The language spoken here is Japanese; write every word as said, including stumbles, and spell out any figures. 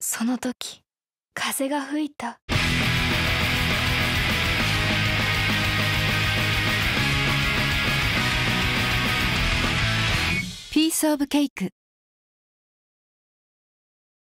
その時風が吹いた。ピースオブケイク。